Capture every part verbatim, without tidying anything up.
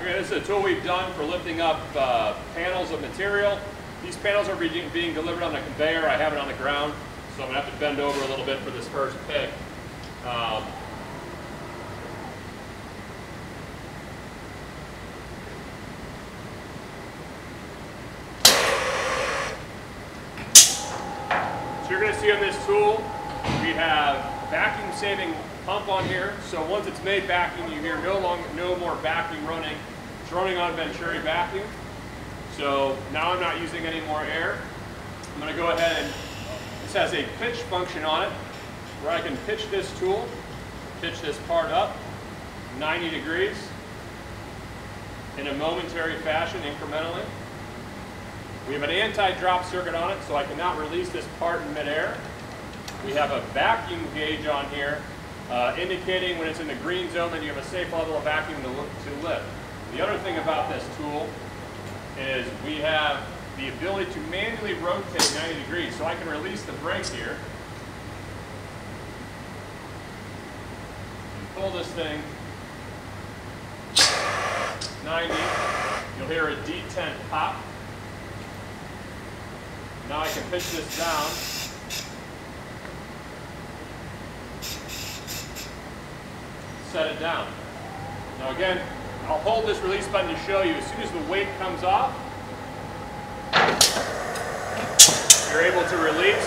Okay, this is a tool we've done for lifting up uh, panels of material. These panels are being, being delivered on a conveyor. I have it on the ground, so I'm going to have to bend over a little bit for this first pick. Um, so you're going to see on this tool, we have vacuum-saving pump on here. So once it's made vacuum, you hear no longer, no more vacuum running. It's running on Venturi vacuum. So now I'm not using any more air. I'm going to go ahead and this has a pitch function on it where I can pitch this tool, pitch this part up ninety degrees in a momentary fashion incrementally. We have an anti-drop circuit on it, so I cannot release this part in midair. We have a vacuum gauge on here uh, indicating when it's in the green zone and you have a safe level of vacuum to, to lift. The other thing about this tool is we have the ability to manually rotate ninety degrees. So I can release the brake here and pull this thing ninety. You'll hear a detent pop. Now I can pitch this down. Set it down. Now again, I'll hold this release button to show you. As soon as the weight comes off, you're able to release.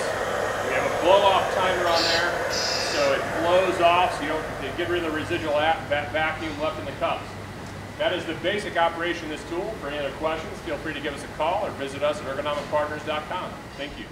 We have a blow-off timer on there, so it blows off, so you don't you get rid of the residual vacuum left in the cups. That is the basic operation of this tool. For any other questions, feel free to give us a call or visit us at ergonomic partners dot com. Thank you.